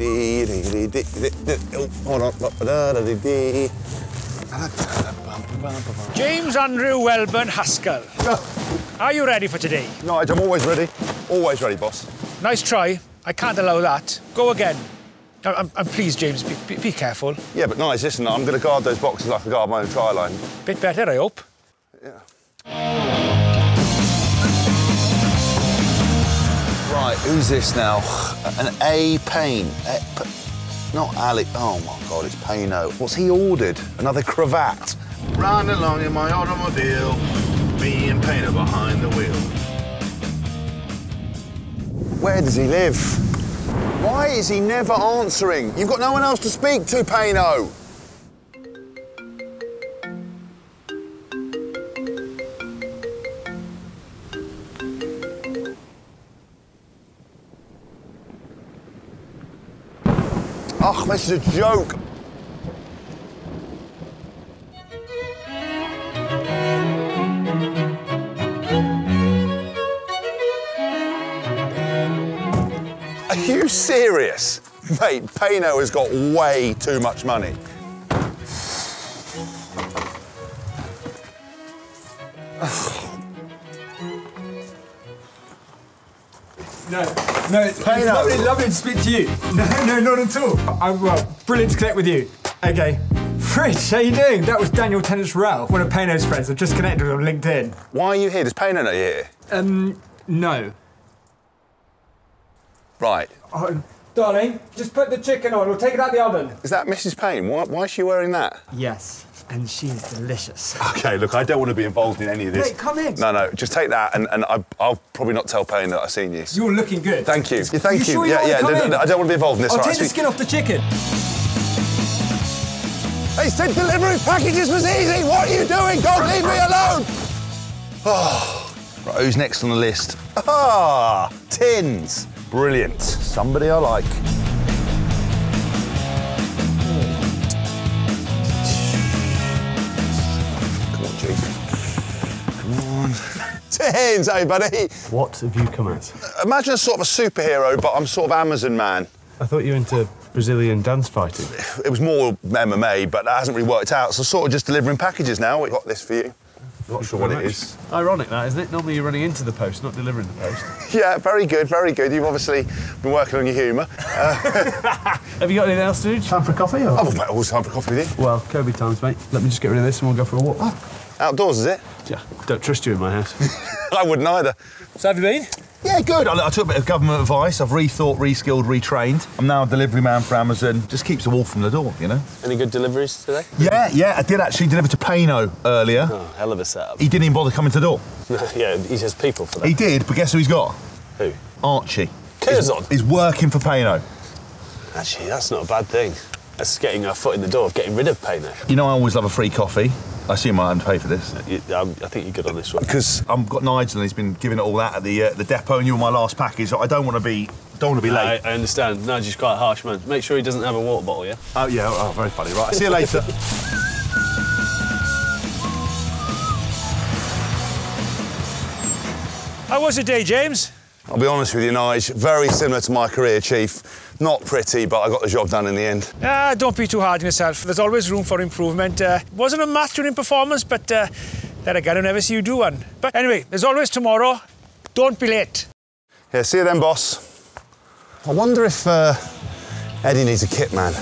James Andrew Welburn Haskell. Are you ready for today? Nigel, I'm always ready. Always ready, boss. Nice try. I can't allow that. Go again. I'm pleased, James. Be careful. Yeah, but Nigel, listen, I'm going to guard those boxes like I guard my own try line. Bit better, I hope. Yeah. Right, who's this now? An A. Payne. Not Alec. Oh, my God, it's Payno. What's he ordered? Another cravat. Riding along in my automobile, me and Payno behind the wheel. Where does he live? Why is he never answering? You've got no one else to speak to, Payno. Oh, this is a joke. Are you serious? Mate, Payno has got way too much money. No, it's lovely to speak to you. No, not at all. Well, brilliant to connect with you. Okay. Fritz, how you doing? That was Daniel Tennant-Ralph, one of Payno's friends. I've just connected with him on LinkedIn. Why are you here? Does Payno know you're here? No. Right. Oh, darling, just put the chicken on. We'll take it out the oven. Is that Mrs. Payne? Why is she wearing that? Yes. And she's delicious. OK, look, I don't want to be involved in any of this. Wait, come in. No, just take that, and I'll probably not tell Payne that I've seen you. You're looking good. Thank you. Yeah, thank you. Sure you no, I don't want to be involved in this. I'll take the skin off the chicken. They said delivery packages was easy. What are you doing? God, leave me alone. Oh. Right, who's next on the list? Ah, Tins. Brilliant. Somebody I like. Tins, hey buddy. What have you come at? Imagine a sort of a superhero, but I'm sort of Amazon man. I thought you were into Brazilian dance fighting. It was more MMA, but that hasn't really worked out. So sort of just delivering packages now. We've got this for you. Not sure what it is. Ironic that, isn't it? Normally you're running into the post, not delivering the post. Yeah, very good, very good. You've obviously been working on your humour. Have you got anything else to do? Time for a coffee? Or? Oh, mate, always time for coffee with you. Well, Kobe times, mate. Let me just get rid of this and we'll go for a walk. Oh. Outdoors, is it? Yeah, don't trust you in my house. I wouldn't either. So have you been? Yeah, good. I took a bit of government advice. I've rethought, reskilled, retrained. I'm now a delivery man for Amazon. Just keeps the wolf from the door, you know? Any good deliveries today? Yeah, I did actually deliver to Payno earlier. Oh, hell of a setup. He didn't even bother coming to the door. Yeah, he has people for that. He did, but guess who he's got? Who? Archie. Curzon? He's working for Payno. Actually, that's not a bad thing. That's getting our foot in the door of getting rid of Payno. You know I always love a free coffee. I assume I haven't paid for this. I think you're good on this one. Because I've got Nigel and he's been giving it all that at the depot, and you were my last package. So I don't want to be late. I understand. Nigel's quite a harsh man. Make sure he doesn't have a water bottle, yeah? Oh yeah, oh, very funny. Right, see you later. How was your day, James? I'll be honest with you, Nige, very similar to my career, Chief. Not pretty, but I got the job done in the end. Don't be too hard on yourself. There's always room for improvement. Wasn't a match-winning performance, but then again, I'll never see you do one. But anyway, there's always tomorrow. Don't be late. Yeah, see you then, boss. I wonder if Eddie needs a kit man.